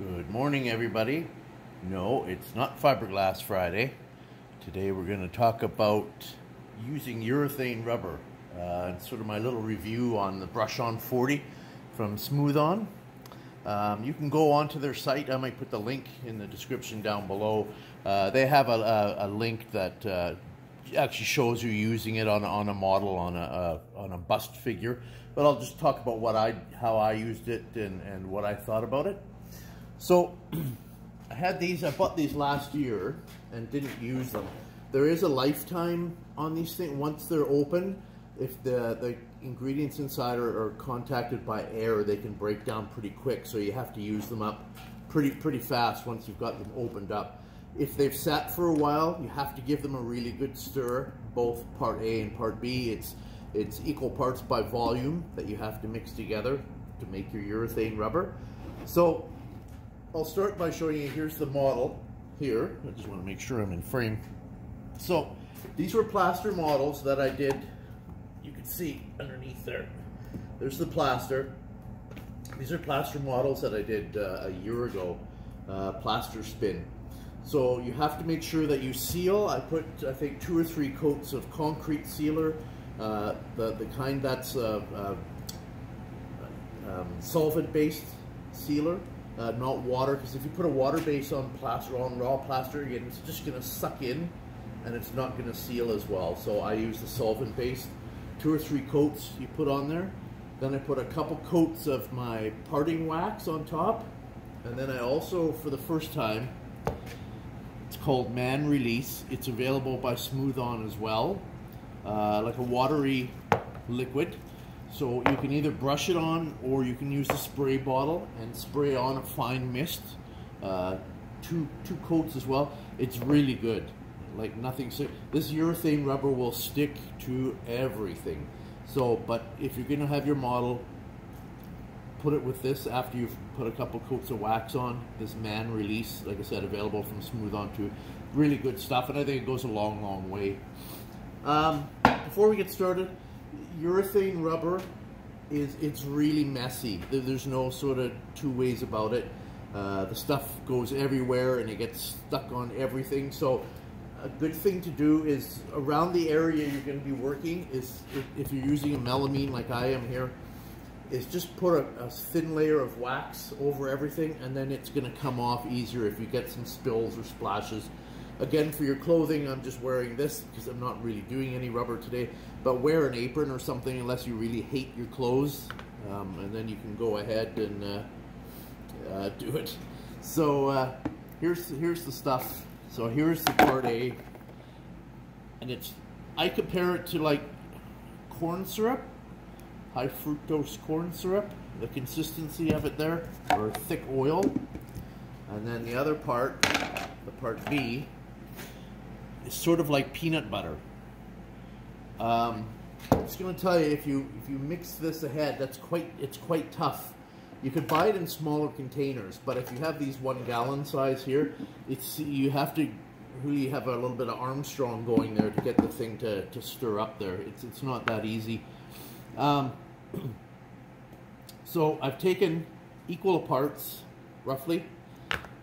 Good morning, everybody. No, it's not Fiberglass Friday. Today we're going to talk about using urethane rubber. Sort of my little review on the Brush-On 40 from Smooth-On. You can go onto their site. I might put the link in the description down below. They have a link that actually shows you using it on a model, on a bust figure. But I'll just talk about how I used it and what I thought about it. So I bought these last year and didn't use them. There is a lifetime on these things. Once they're open, if the ingredients inside are contacted by air, they can break down pretty quick. So you have to use them up pretty fast once you've got them opened up. If they've sat for a while, you have to give them a really good stir, both part A and part B. It's equal parts by volume that you have to mix together to make your urethane rubber. So I'll start by showing you, here's the model here. I just want to make sure I'm in frame. So these were plaster models that I did. You can see underneath there. There's the plaster. These are plaster models that I did a year ago, plaster spin. So you have to make sure that you seal. I put, I think, 2 or 3 coats of concrete sealer, the kind that's solvent-based sealer. Not water, because if you put a water base on plaster, on raw plaster, again, it's just going to suck in and it's not going to seal as well. So I use the solvent base, 2 or 3 coats you put on there. Then I put a couple coats of my parting wax on top. And then I also, for the first time, it's called Man Release. It's available by Smooth-On as well, like a watery liquid. So you can either brush it on or you can use the spray bottle and spray on a fine mist. Two coats as well. It's really good. Like nothing. This urethane rubber will stick to everything. So, but if you're going to have your model, put it with this after you've put a couple coats of wax on. This Man Release, like I said, available from Smooth-On too. Really good stuff, and I think it goes a long, long way. Before we get started, urethane rubber it's really messy. There's no sort of two ways about it. The stuff goes everywhere and it gets stuck on everything. So a good thing to do is around the area you're going to be working is, if you're using a melamine like I am here, is just put a thin layer of wax over everything, and then it's going to come off easier if you get some spills or splashes. Again, for your clothing, I'm just wearing this because I'm not really doing any rubber today, but wear an apron or something unless you really hate your clothes, and then you can go ahead and do it. So here's the stuff. So here's the part A, and I compare it to like corn syrup, high fructose corn syrup, the consistency of it there, or thick oil. And then the other part, the part B, it's sort of like peanut butter. I'm just going to tell you, if you mix this ahead, it's quite tough. You could buy it in smaller containers, but if you have these 1 gallon size here, you have to really have a little bit of Armstrong going there to get the thing to stir up there. It's not that easy. So I've taken equal parts, roughly.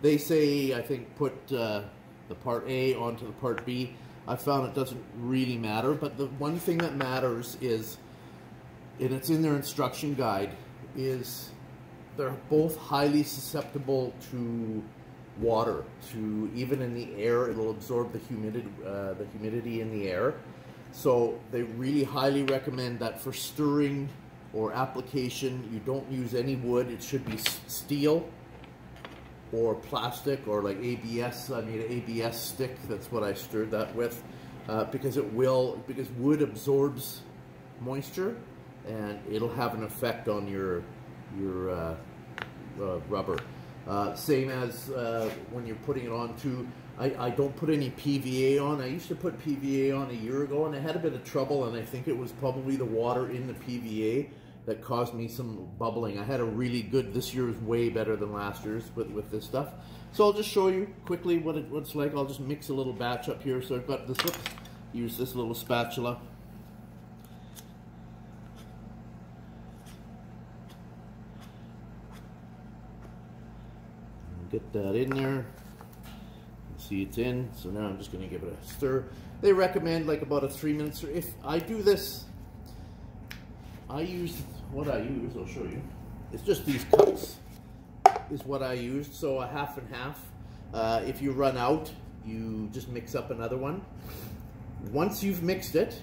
They say, I think, put the part A onto the part B. I found it doesn't really matter, but the one thing that matters is, and it's in their instruction guide, is they're both highly susceptible to water. To even in the air, it'll absorb the humidity in the air. So they really highly recommend that for stirring or application, you don't use any wood. It should be steel or plastic, or like ABS. I made an ABS stick. That's what I stirred that with, because wood absorbs moisture, and it'll have an effect on your rubber. Same as when you're putting it on too. I don't put any PVA on. I used to put PVA on a year ago, and I had a bit of trouble, and I think it was probably the water in the PVA that caused me some bubbling. I had a really good, this year's way better than last year's with this stuff. So I'll just show you quickly what it's like. I'll just mix a little batch up here. So I've got this, oops, use this little spatula. get that in there. See, it's in. So now I'm just going to give it a stir. They recommend like about a 3 minute stir. If I do this, I use what I use. I'll show you. It's just these cups is what I used. So a half and half. If you run out, you just mix up another one. Once you've mixed it,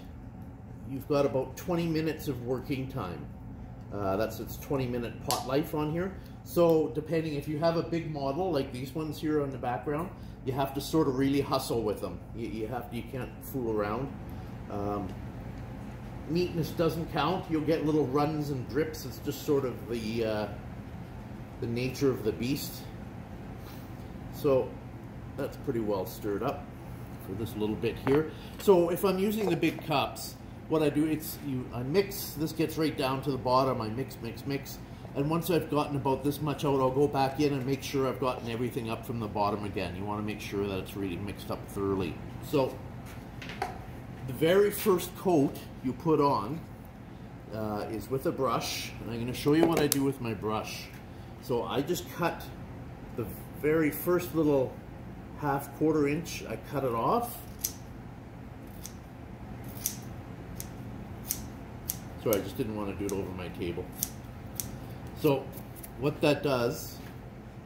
you've got about 20 minutes of working time. That's its 20-minute pot life on here. So depending, if you have a big model like these ones here on the background, you have to sort of really hustle with them. You can't fool around. Neatness doesn't count. You'll get little runs and drips. It's just sort of the nature of the beast. So that's pretty well stirred up for this little bit here. So if I'm using the big cups, what I do, I mix, this gets right down to the bottom, I mix, and once I've gotten about this much out, I'll go back in and make sure I've gotten everything up from the bottom again. You want to make sure that it's really mixed up thoroughly. So, the very first coat you put on is with a brush, and I'm going to show you what I do with my brush. So I just cut the very first little half-quarter inch, I cut it off. Sorry, I just didn't want to do it over my table. So what that does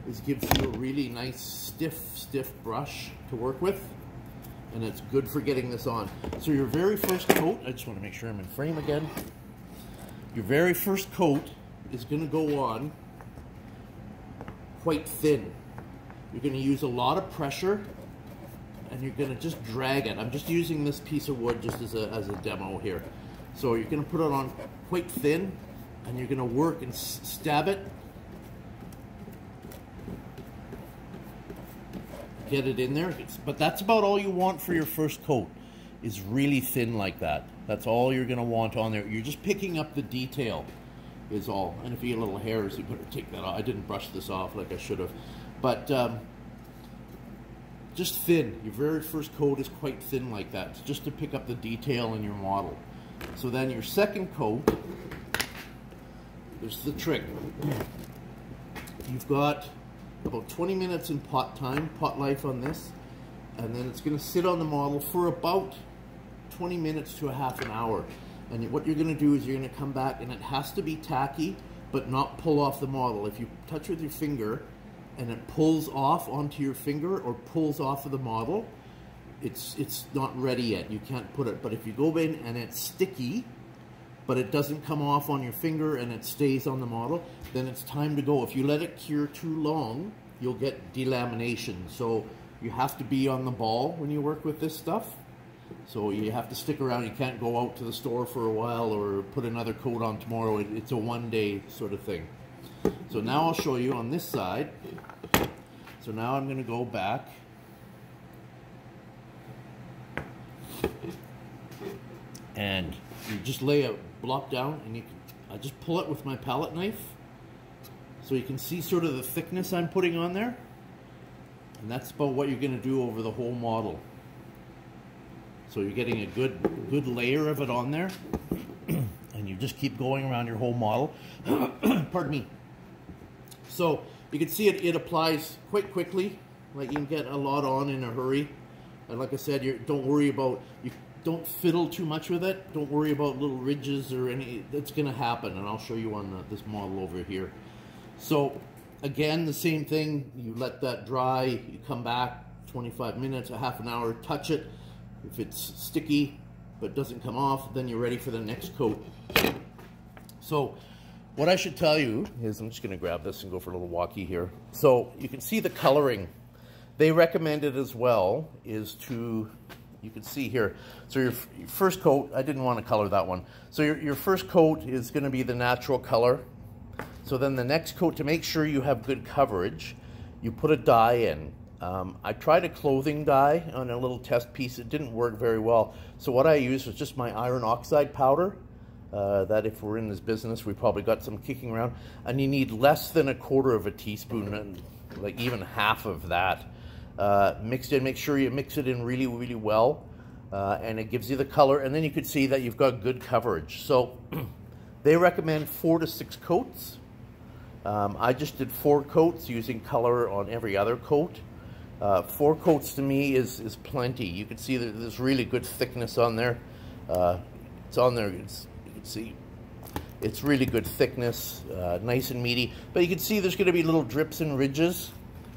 is gives you a really nice stiff brush to work with, and it's good for getting this on. So your very first coat, I just want to make sure I'm in frame again. Your very first coat is going to go on quite thin. You're going to use a lot of pressure, and you're going to just drag it. I'm just using this piece of wood just as a demo here. So you're going to put it on quite thin, and you're going to work and stab it. Get it in there. But that's about all you want for your first coat, is really thin like that. That's all you're going to want on there. You're just picking up the detail is all. And if you get little hairs, you better take that off. I didn't brush this off like I should have. But just thin. Your very first coat is quite thin like that. It's just to pick up the detail in your model. So then your second coat, there's the trick. You've got about 20 minutes in pot life on this, and then it's going to sit on the model for about 20 minutes to a half an hour. And what you're going to do is you're going to come back, and it has to be tacky, but not pull off the model. If you touch with your finger and it pulls off onto your finger or pulls off of the model, it's not ready yet. You can't put it. But if you go in and it's sticky, but it doesn't come off on your finger and it stays on the model, then it's time to go. If you let it cure too long, you'll get delamination. So you have to be on the ball when you work with this stuff. So you have to stick around. You can't go out to the store for a while or put another coat on tomorrow. It's a one-day sort of thing. So now I'll show you on this side. So now I'm going to go back. And you just lay a block down, and you can, I just pull it with my palette knife, so you can see sort of the thickness I'm putting on there, and that's about what you're going to do over the whole model. So you're getting a good layer of it on there, and you just keep going around your whole model. Pardon me. So you can see it applies quite quickly. Like you can get a lot on in a hurry, and like I said, don't worry about you. Don't fiddle too much with it. Don't worry about little ridges or any. That's going to happen, and I'll show you on this model over here. So, again, the same thing. You let that dry. You come back 25 minutes, a half an hour. Touch it. If it's sticky but doesn't come off, then you're ready for the next coat. So, what I should tell you is, I'm just going to grab this and go for a little walkie here. So you can see the coloring. They recommend it as well. Is to You can see here. So your first coat, I didn't want to color that one. So your first coat is going to be the natural color. So then the next coat, to make sure you have good coverage, you put a dye in. I tried a clothing dye on a little test piece. It didn't work very well. So what I used was just my iron oxide powder. That if we're in this business, we probably got some kicking around. And you need less than a quarter of a teaspoon, and like even half of that. Mixed in, make sure you mix it in really well, and it gives you the color, and then you could see that you've got good coverage. So they recommend 4 to 6 coats, I just did 4 coats using color on every other coat. 4 coats to me is plenty. You can see that there's really good thickness on there. It's on there, you can see it's really good thickness, nice and meaty. But you can see there's going to be little drips and ridges,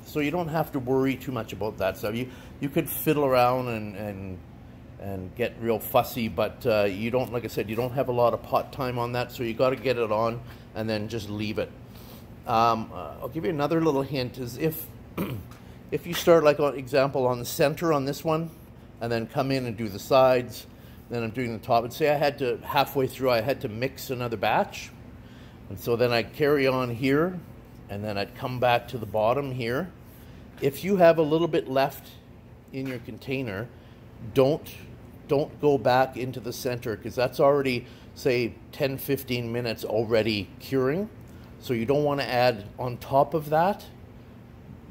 so you don't have to worry too much about that stuff. You could fiddle around and get real fussy, but you don't, like I said, you don't have a lot of pot time on that, so you got to get it on and then just leave it. I'll give you another little hint, is if you start, like on example, on the center on this one, and then come in and do the sides, then I'm doing the top, and say I had to, halfway through, I had to mix another batch, and so then I'd carry on here, and then I'd come back to the bottom here. If you have a little bit left in your container, don't go back into the center, because that's already, say, 10-15 minutes already curing. So you don't want to add on top of that,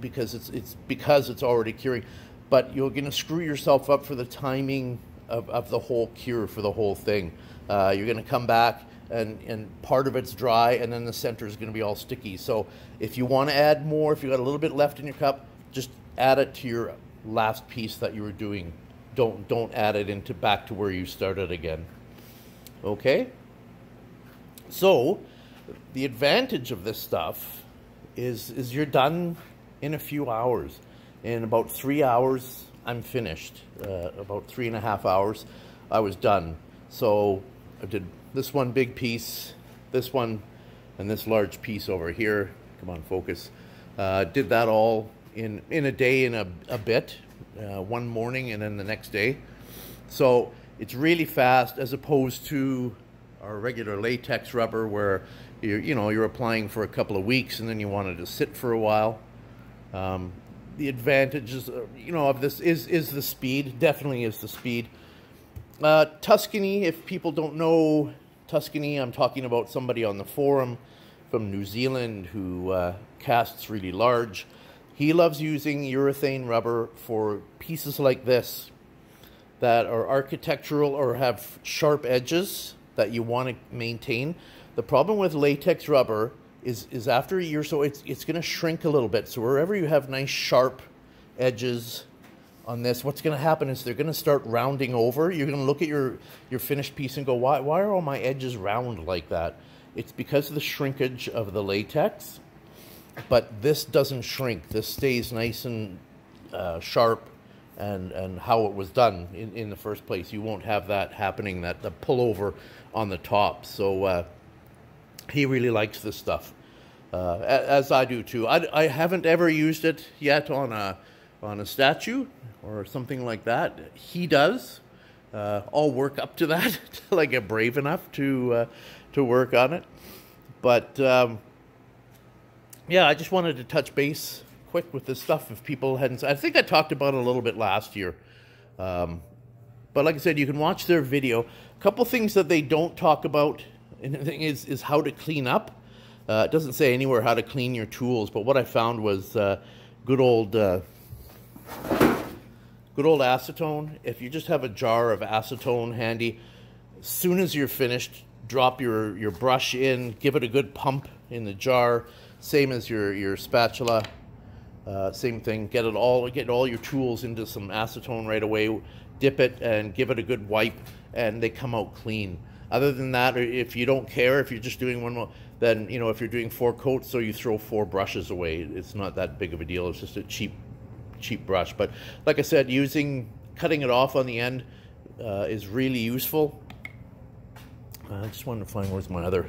because it's already curing. But you're going to screw yourself up for the timing of the whole cure for the whole thing. You're going to come back and part of it's dry, and then the center is going to be all sticky. So if you want to add more, if you got a little bit left in your cup, just add it to your last piece that you were doing. Don't add it into back to where you started again. Okay? So the advantage of this stuff is you're done in a few hours. In about 3 hours, I'm finished. About 3.5 hours, I was done. So I did this one big piece, this one, and this large piece over here. Come on, focus. Did that all in a day and a bit. One morning and then the next day. So it's really fast, as opposed to our regular latex rubber where you're applying for a couple of weeks and then you want it to sit for a while. The advantages of this is the speed, definitely is the speed. Tuscany, if people don't know Tuscany, I'm talking about somebody on the forum from New Zealand who casts really large. He loves using urethane rubber for pieces like this that are architectural or have sharp edges that you want to maintain. The problem with latex rubber is after a year or so, it's going to shrink a little bit. So wherever you have nice sharp edges on this, what's going to happen is they're going to start rounding over. You're going to look at your finished piece and go, why are all my edges round like that? It's because of the shrinkage of the latex. But this doesn't shrink. This stays nice and sharp and how it was done in the first place. You won't have that happening, the pullover on the top. So he really likes this stuff, as I do too. I haven't ever used it yet on a statue or something like that. He does. I'll work up to that till I get brave enough to work on it. But yeah, I just wanted to touch base quick with this stuff if people hadn't... I think I talked about it a little bit last year. But like I said, you can watch their video. A couple things that they don't talk about is how to clean up. It doesn't say anywhere how to clean your tools, but what I found was good old acetone. If you just have a jar of acetone handy, as soon as you're finished, drop your brush in, give it a good pump in the jar. Same as your spatula, same thing. Get all your tools into some acetone right away, dip it and give it a good wipe, and they come out clean. Other than that, if you don't care, if you're just doing one more, then, if you're doing 4 coats, so you throw 4 brushes away. It's not that big of a deal. It's just a cheap brush. But like I said, cutting it off on the end is really useful. I just wanted to find where's my other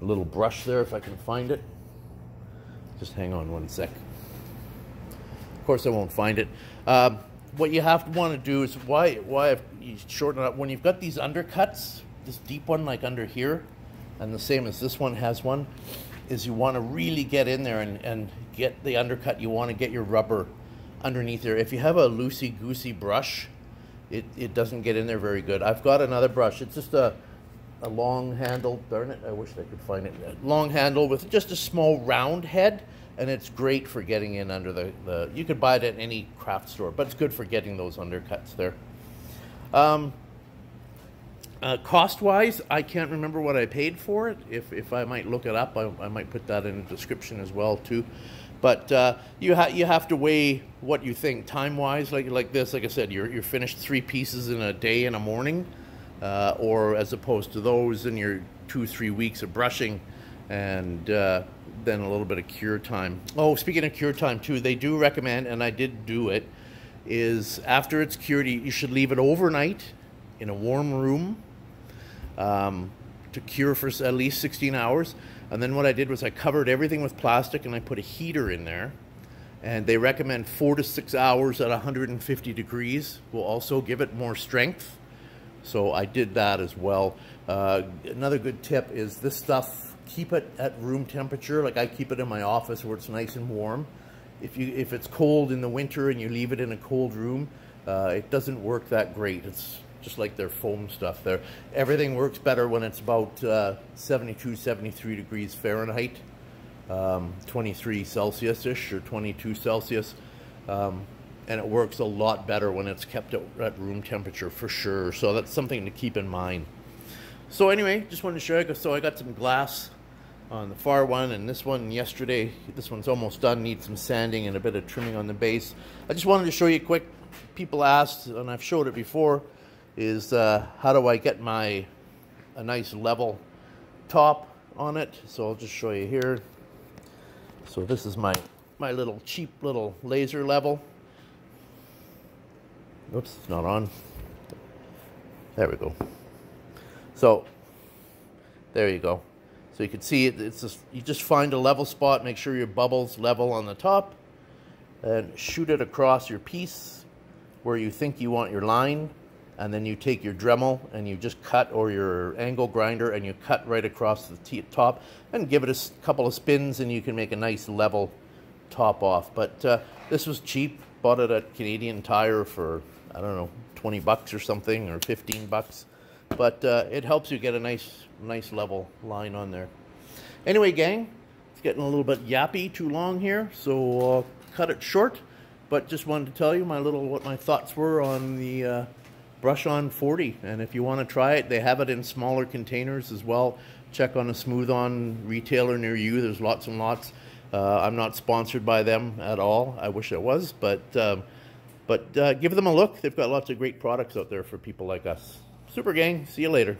little brush there, if I can find it. Just hang on one sec. Of course I won't find it. What you have to want to do is why you shorten it up. When you've got these undercuts, this deep one like under here, and the same as this one has one, is you want to really get in there and get the undercut. You want to get your rubber underneath there. If you have a loosey-goosey brush, it doesn't get in there very good. I've got another brush. It's just a long handle, darn it, I wish I could find it. A long handle with just a small round head, and it's great for getting in under the you could buy it at any craft store, but it's good for getting those undercuts there. Cost-wise, I can't remember what I paid for it. If I might look it up, I might put that in the description as well too. But you have to weigh what you think time-wise. Like this, like I said, you're finished 3 pieces in a day and a morning, or as opposed to those in your 2-3 weeks of brushing, and then a little bit of cure time. Oh, speaking of cure time too, they do recommend, and I did do it, is after it's cured, you should leave it overnight in a warm room. To cure for at least 16 hours. And then what I did was I covered everything with plastic and I put a heater in there, and they recommend 4 to 6 hours at 150 degrees will also give it more strength. So I did that as well. Another good tip is this stuff, keep it at room temperature. Like I keep it in my office where it's nice and warm. If it's cold in the winter and you leave it in a cold room, it doesn't work that great. It's just like their foam stuff there. Everything works better when it's about 72, 73 degrees Fahrenheit, 23 Celsius-ish or 22 Celsius. And it works a lot better when it's kept at room temperature for sure. So that's something to keep in mind. So anyway, just wanted to show you. So I got some glass on the far one and this one yesterday. This one's almost done, needs some sanding and a bit of trimming on the base. I just wanted to show you quick. People asked, and I've showed it before, is how do I get a nice level top on it. So I'll just show you here. So this is my little cheap little laser level. Oops, it's not on. There we go. So there you go. So you can see it's just, you just find a level spot, make sure your bubble's level on the top, and shoot it across your piece where you think you want your line. And then you take your Dremel and you just cut, or your angle grinder, and you cut right across the top and give it a couple of spins, and you can make a nice level top off. But this was cheap. Bought it at Canadian Tire for, I don't know, 20 bucks or something, or 15 bucks. But it helps you get a nice level line on there. Anyway, gang, it's getting a little bit yappy, too long here, so I'll cut it short. But just wanted to tell you what my thoughts were on the Brush-On 40, and if you want to try it, they have it in smaller containers as well. Check on a Smooth-On retailer near you. There's lots and lots. I'm not sponsored by them at all. I wish I was, but give them a look. They've got lots of great products out there for people like us. Super, gang. See you later.